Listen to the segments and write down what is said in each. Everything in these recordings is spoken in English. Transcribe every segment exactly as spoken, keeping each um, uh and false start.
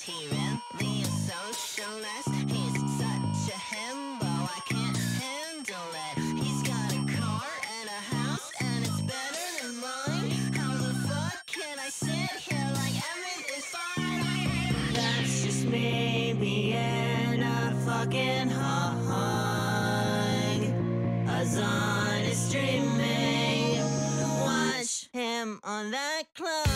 his hero, the socialist. He's such a himbo, I can't handle it. He's got a car and a house, and it's better than mine. How the fuck can I sit here like everything is fine? That's just me being a fucking hog. Azan is streaming. Watch him on that clock.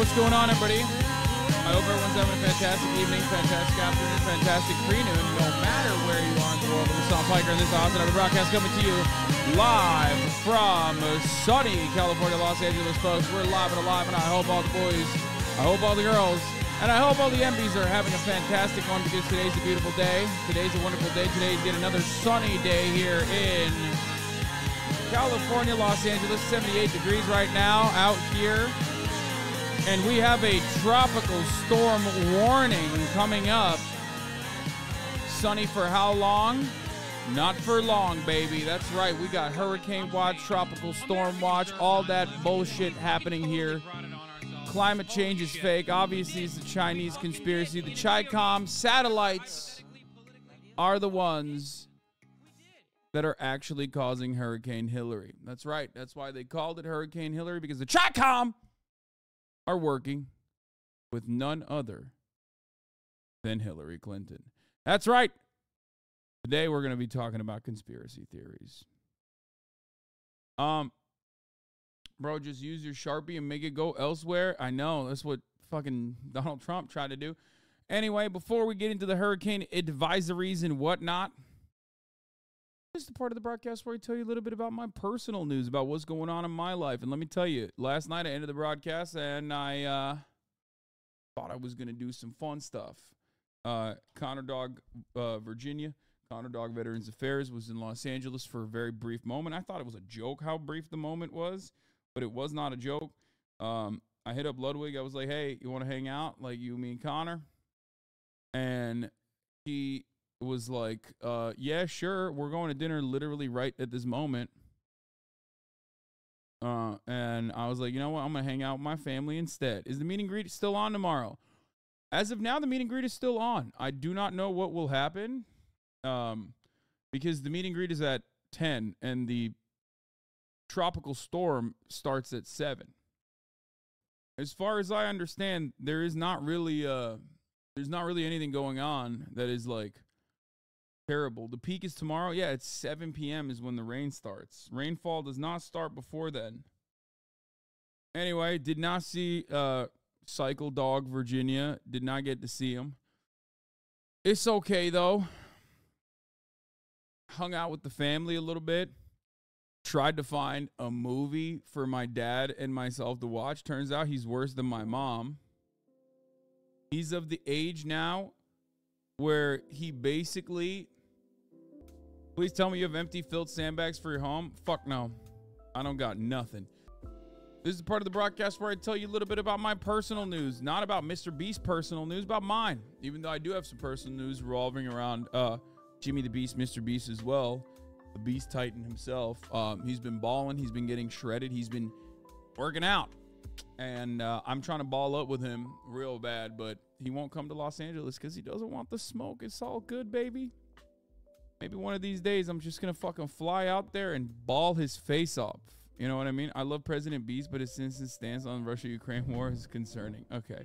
What's going on, everybody? I hope everyone's having a fantastic evening, fantastic afternoon, fantastic pre-noon, no matter where you are in the world. I'm Sean Piker, and this is Austin Ox broadcast coming to you live from sunny California, Los Angeles, folks. We're live and alive, and I hope all the boys, I hope all the girls, and I hope all the M Bs are having a fantastic one, because today's a beautiful day. Today's a wonderful day. Today's yet another sunny day here in California, Los Angeles. seventy-eight degrees right now out here. And we have a tropical storm warning coming up. Sunny for how long? Not for long, baby. That's right. We got hurricane watch, tropical storm watch, all that bullshit happening here. Climate change is fake. Obviously, it's the Chinese conspiracy. The Chi-Com satellites are the ones that are actually causing Hurricane Hillary. That's right. That's why they called it Hurricane Hillary, because the Chi-Com are working with none other than Hillary Clinton. That's right. Today we're going to be talking about conspiracy theories. Um, bro, just use your Sharpie and make it go elsewhere. I know, that's what fucking Donald Trump tried to do. Anyway, before we get into the hurricane advisories and whatnot, this is the part of the broadcast where I tell you a little bit about my personal news, about what's going on in my life. And let me tell you, last night I ended the broadcast and I uh, thought I was going to do some fun stuff. Uh, Connor Dog, uh, Virginia, Connor Dog Veterans Affairs was in Los Angeles for a very brief moment. I thought it was a joke how brief the moment was, but it was not a joke. Um, I hit up Ludwig. I was like, hey, you want to hang out? Like you, me, and Connor. And he was like, uh, yeah, sure. We're going to dinner literally right at this moment. Uh, and I was like, you know what? I'm going to hang out with my family instead. Is the meet and greet still on tomorrow? As of now, the meet and greet is still on. I do not know what will happen. Um, because the meet and greet is at ten and the tropical storm starts at seven. As far as I understand, there is not really, uh, there's not really anything going on that is like terrible. The peak is tomorrow. Yeah, it's seven p m is when the rain starts. Rainfall does not start before then. Anyway, did not see uh, Cycle Dog Virginia. Did not get to see him. It's okay, though. Hung out with the family a little bit. Tried to find a movie for my dad and myself to watch. Turns out he's worse than my mom. He's of the age now where he basically... Please tell me you have empty filled sandbags for your home. Fuck no. I don't got nothing. This is the part of the broadcast where I tell you a little bit about my personal news. Not about Mister Beast's personal news, about mine. Even though I do have some personal news revolving around uh, Jimmy the Beast, Mister Beast as well. The Beast Titan himself. Um, he's been balling. He's been getting shredded. He's been working out. And uh, I'm trying to ball up with him real bad, but he won't come to Los Angeles because he doesn't want the smoke. It's all good, baby. Maybe one of these days I'm just going to fucking fly out there and ball his face off. You know what I mean? I love President Beast, but his instant stance on the Russia-Ukraine war is concerning. Okay.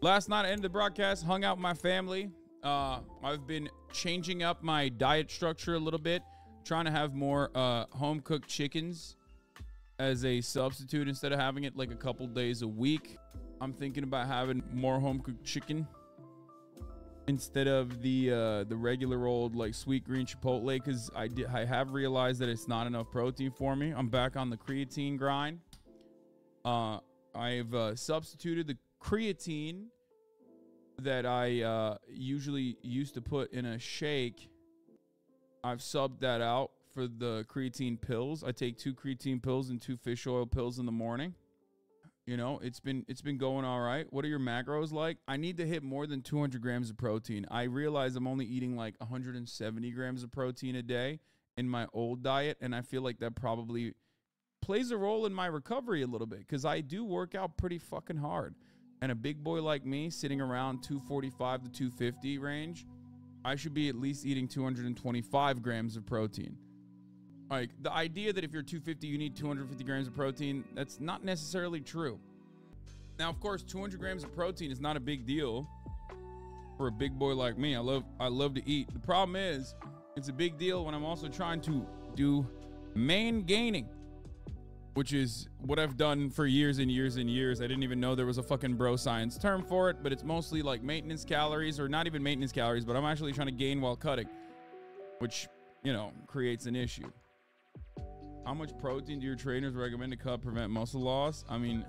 Last night I ended the broadcast, hung out with my family. Uh, I've been changing up my diet structure a little bit, trying to have more uh, home-cooked chickens as a substitute instead of having it like a couple days a week. I'm thinking about having more home cooked chicken instead of the uh, the regular old like sweet green chipotle, because I did I have realized that it's not enough protein for me. I'm back on the creatine grind. Uh, I've uh, substituted the creatine that I uh, usually used to put in a shake. I've subbed that out for the creatine pills. I take two creatine pills and two fish oil pills in the morning. You know, it's been it's been going all right. What are your macros like? I need to hit more than two hundred grams of protein. I realize I'm only eating like one hundred seventy grams of protein a day in my old diet, and I feel like that probably plays a role in my recovery a little bit because I do work out pretty fucking hard. And a big boy like me sitting around two forty-five to two fifty range, I should be at least eating two hundred twenty-five grams of protein. Like, the idea that if you're two fifty, you need two hundred fifty grams of protein, that's not necessarily true. Now, of course, two hundred grams of protein is not a big deal for a big boy like me. I love, I love to eat. The problem is, it's a big deal when I'm also trying to do main gaining, which is what I've done for years and years and years. I didn't even know there was a fucking bro science term for it, but it's mostly like maintenance calories, or not even maintenance calories, but I'm actually trying to gain while cutting, which, you know, creates an issue. How much protein do your trainers recommend to cut prevent muscle loss? I mean,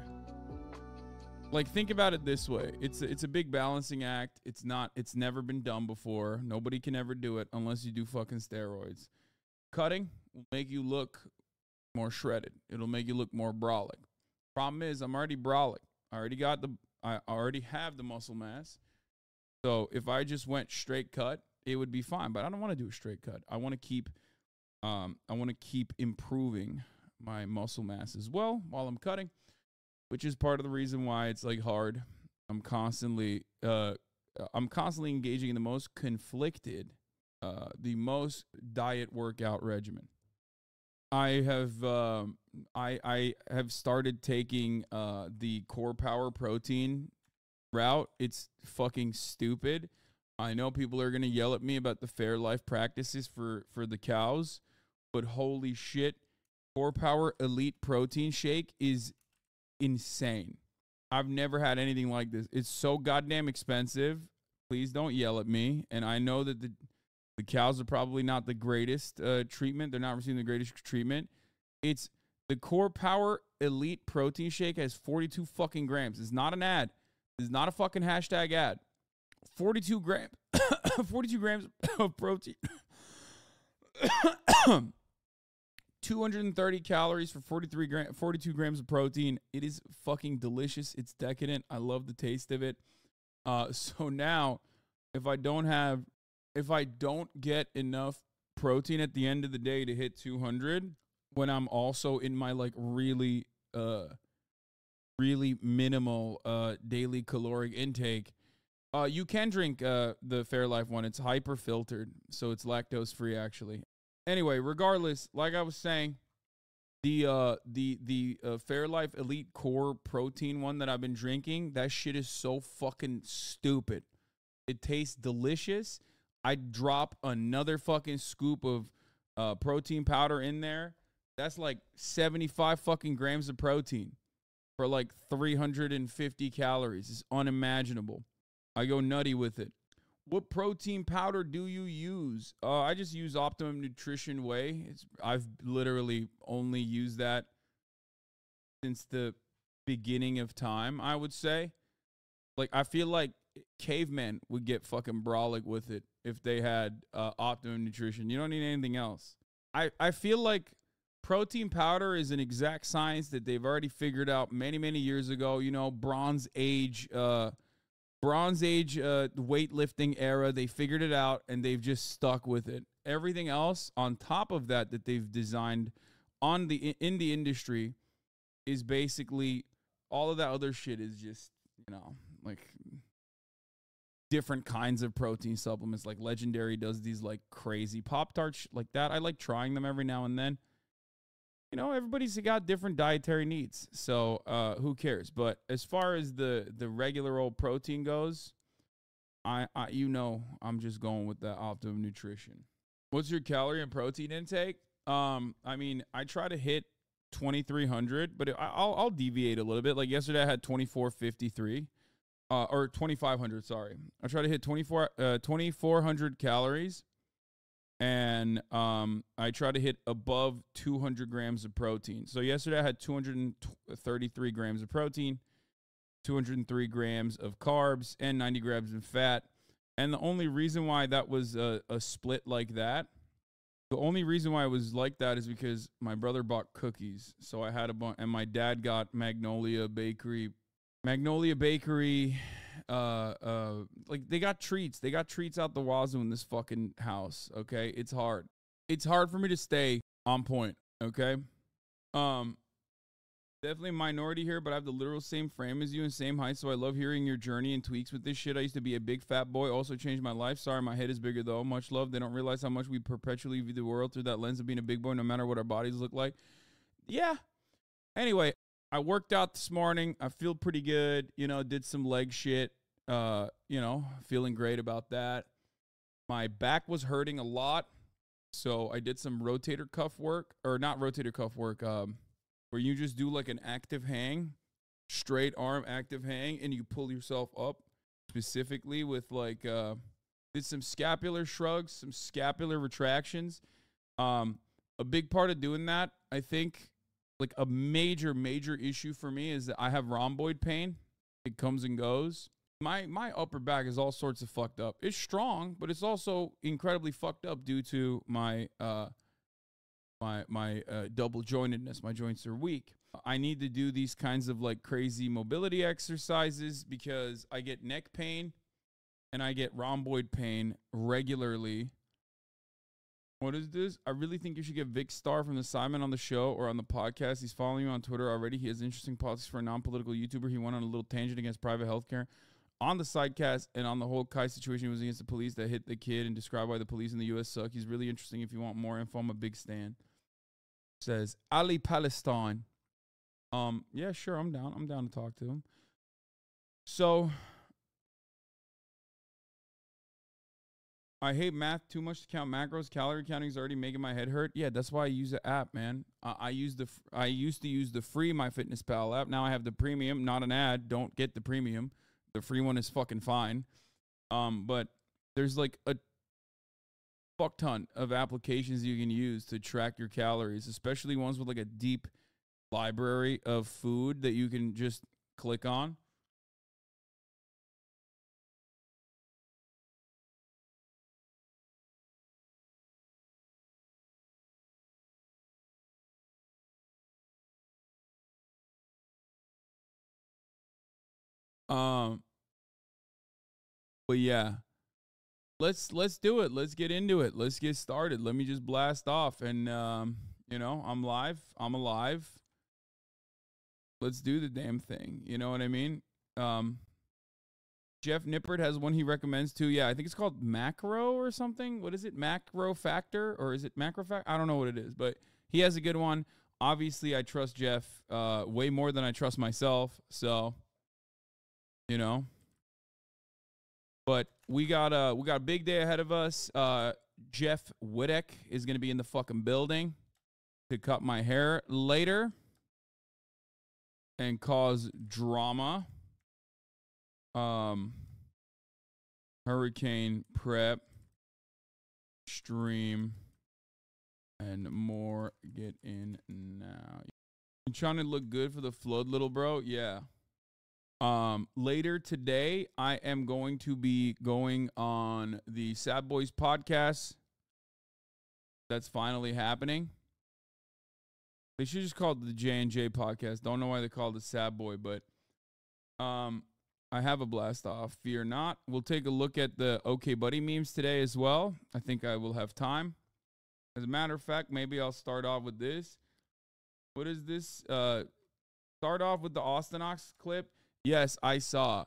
like, think about it this way. It's a, it's a big balancing act. It's not, it's never been done before. Nobody can ever do it unless you do fucking steroids. Cutting will make you look more shredded. It'll make you look more brolic. Problem is, I'm already brolic. I already got the, I already have the muscle mass. So if I just went straight cut, it would be fine, but I don't want to do a straight cut. I want to keep Um, I want to keep improving my muscle mass as well while I'm cutting, which is part of the reason why it's like hard. I'm constantly, uh, I'm constantly engaging in the most conflicted, uh, the most diet workout regimen. I have, um, I, I have started taking, uh, the Core Power protein route. It's fucking stupid. I know people are going to yell at me about the Fairlife practices for, for the cows. But holy shit, Core Power Elite Protein Shake is insane. I've never had anything like this. It's so goddamn expensive. Please don't yell at me. And I know that the, the cows are probably not the greatest uh, treatment. They're not receiving the greatest treatment. It's the Core Power Elite Protein Shake has forty-two fucking grams. It's not an ad. It's not a fucking hashtag ad. forty-two grams, forty-two grams of protein. two hundred thirty calories for forty-three gram, forty-two grams of protein. It is fucking delicious. It's decadent. I love the taste of it. Uh, so now, if I don't have, if I don't get enough protein at the end of the day to hit two hundred, when I'm also in my like really, uh, really minimal uh, daily caloric intake. Uh, you can drink uh, the Fairlife one. It's hyper-filtered, so it's lactose-free, actually. Anyway, regardless, like I was saying, the uh, the the uh, Fairlife Elite Core Protein one that I've been drinking, that shit is so fucking stupid. It tastes delicious. I drop another fucking scoop of uh, protein powder in there. That's like seventy-five fucking grams of protein for like three hundred fifty calories. It's unimaginable. I go nutty with it. What protein powder do you use? Uh, I just use Optimum Nutrition Whey. It's, I've literally only used that since the beginning of time, I would say. Like, I feel like cavemen would get fucking brolic with it if they had uh, Optimum Nutrition. You don't need anything else. I, I feel like protein powder is an exact science that they've already figured out many, many years ago. You know, Bronze Age... Uh, Bronze Age uh, weightlifting era, they figured it out, and they've just stuck with it. Everything else on top of that that they've designed on the in the industry is basically all of that other shit is just, you know, like different kinds of protein supplements. Like Legendary does these like crazy Pop-Tarts like that. I like trying them every now and then. You know, everybody's got different dietary needs, so uh, who cares? But as far as the the regular old protein goes, I, I you know I'm just going with the Optimum Nutrition. What's your calorie and protein intake? Um, I mean, I try to hit twenty-three hundred, but it, I'll I'll deviate a little bit. Like yesterday, I had twenty-four fifty-three, uh, or twenty-five hundred. Sorry, I try to hit twenty-four uh, twenty-four hundred calories. And um, I try to hit above two hundred grams of protein. So yesterday I had two hundred thirty-three grams of protein, two hundred three grams of carbs, and ninety grams of fat. And the only reason why that was a, a split like that The only reason why I was like that is because my brother bought cookies. So I had a bunch, and my dad got Magnolia Bakery. Magnolia Bakery, uh, uh, like they got treats. They got treats out the wazoo in this fucking house, okay? It's hard. It's hard for me to stay on point, okay? Um, definitely a minority here, but I have the literal same frame as you and same height, so I love hearing your journey and tweaks with this shit. I used to be a big fat boy, also changed my life. Sorry, my head is bigger, though. Much love. They don't realize how much we perpetually view the world through that lens of being a big boy, no matter what our bodies look like. Yeah. Anyway, I worked out this morning. I feel pretty good. You know, did some leg shit. Uh, you know, feeling great about that. My back was hurting a lot. So I did some rotator cuff work, or not rotator cuff work, um, where you just do like an active hang, straight arm active hang, and you pull yourself up specifically with like, uh, did some scapular shrugs, some scapular retractions. Um, a big part of doing that, I think, like a major, major issue for me is that I have rhomboid pain. It comes and goes. My, my upper back is all sorts of fucked up. It's strong, but it's also incredibly fucked up due to my uh, my my uh, double jointedness. My joints are weak. I need to do these kinds of like crazy mobility exercises because I get neck pain and I get rhomboid pain regularly. What is this? I really think you should get Vic Starr from the Simon on the show or on the podcast. He's following you on Twitter already. He has interesting politics for a non-political YouTuber. He went on a little tangent against private healthcare on the sidecast, and on the whole Kai situation. It was against the police that hit the kid and described why the police in the U S suck. He's really interesting. If you want more info, I'm a big stan. Says Ali Palestine. Um, yeah, sure. I'm down. I'm down to talk to him. So I hate math too much to count macros. Calorie counting is already making my head hurt. Yeah, that's why I use the app, man. I, I use the I used to use the free MyFitnessPal app. Now I have the premium. Not an ad. Don't get the premium. The free one is fucking fine. Um, but there's like a fuck ton of applications you can use to track your calories, especially ones with like a deep library of food that you can just click on. Um, but yeah, let's, let's do it. Let's get into it. Let's get started. Let me just blast off and, um, you know, I'm live, I'm alive. Let's do the damn thing. You know what I mean? Um, Jeff Nippard has one he recommends too. Yeah. I think it's called Macro or something. What is it? Macro Factor, or is it Macro Factor? I don't know what it is, but he has a good one. Obviously I trust Jeff, uh, way more than I trust myself. So you know, but we got a, we got a big day ahead of us. Uh, Jeff Wittek is going to be in the fucking building to cut my hair later and cause drama. Um, hurricane prep, stream, and more. Get in now. You trying to look good for the flood, little bro? Yeah. Um, later today, I am going to be going on the Sad Boys podcast. That's finally happening. They should just call it the J and J podcast. Don't know why they called it Sad Boy, but um, I have a blast off. Fear not. We'll take a look at the OK Buddy memes today as well. I think I will have time. As a matter of fact, maybe I'll start off with this. What is this? Uh, start off with the Austin Ox clip. Yes, I saw.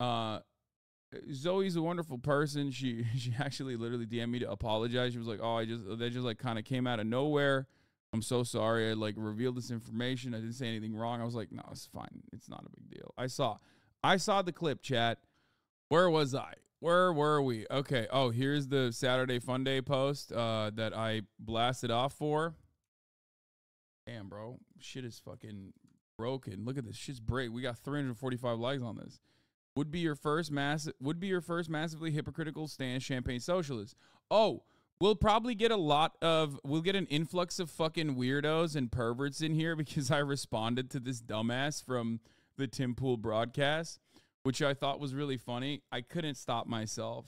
Uh, Zoe's a wonderful person. She she actually literally D M'd me to apologize. She was like, "Oh, I just that just like kind of came out of nowhere. I'm so sorry. I like revealed this information. I didn't say anything wrong." I was like, "No, it's fine. It's not a big deal." I saw, I saw the clip, chat. Where was I? Where were we? Okay. Oh, here's the Saturday Fun Day post uh, that I blasted off for. Damn, bro, shit is fucking broken. Look at this. Shit's break. We got three hundred forty-five likes on this. Would be your first mass would be your first massively hypocritical stance champagne socialist. Oh, we'll probably get a lot of we'll get an influx of fucking weirdos and perverts in here because I responded to this dumbass from the Tim Pool broadcast, which I thought was really funny. I couldn't stop myself.